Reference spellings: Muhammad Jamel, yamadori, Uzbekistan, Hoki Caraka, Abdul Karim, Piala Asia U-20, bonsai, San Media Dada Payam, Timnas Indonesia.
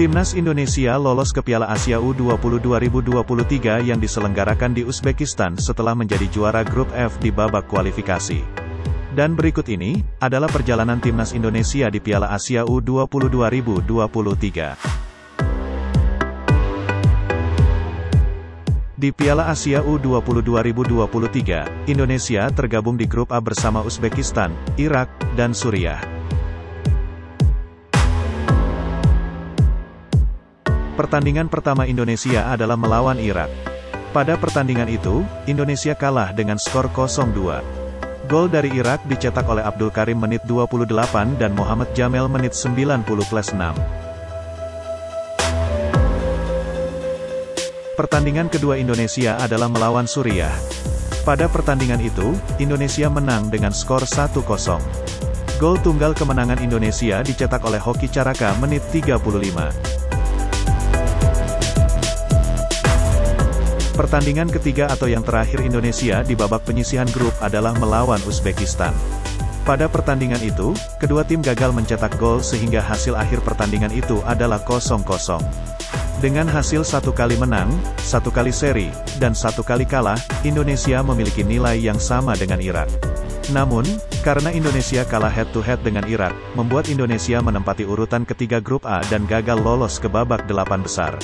Timnas Indonesia lolos ke Piala Asia U-20 2023 yang diselenggarakan di Uzbekistan setelah menjadi juara grup F di babak kualifikasi. Dan berikut ini adalah perjalanan Timnas Indonesia di Piala Asia U-20 2023. Di Piala Asia U-20 2023, Indonesia tergabung di grup A bersama Uzbekistan, Irak, dan Suriah. Pertandingan pertama Indonesia adalah melawan Irak. Pada pertandingan itu, Indonesia kalah dengan skor 0-2. Gol dari Irak dicetak oleh Abdul Karim menit 28 dan Muhammad Jamel menit 90+6. Pertandingan kedua Indonesia adalah melawan Suriah. Pada pertandingan itu, Indonesia menang dengan skor 1-0. Gol tunggal kemenangan Indonesia dicetak oleh Hoki Caraka menit 35. Pertandingan ketiga atau yang terakhir Indonesia di babak penyisihan grup adalah melawan Uzbekistan. Pada pertandingan itu, kedua tim gagal mencetak gol sehingga hasil akhir pertandingan itu adalah 0-0. Dengan hasil 1 kali menang, 1 kali seri, dan 1 kali kalah, Indonesia memiliki nilai yang sama dengan Irak. Namun, karena Indonesia kalah head-to-head dengan Irak, membuat Indonesia menempati urutan ketiga grup A dan gagal lolos ke babak 8 besar.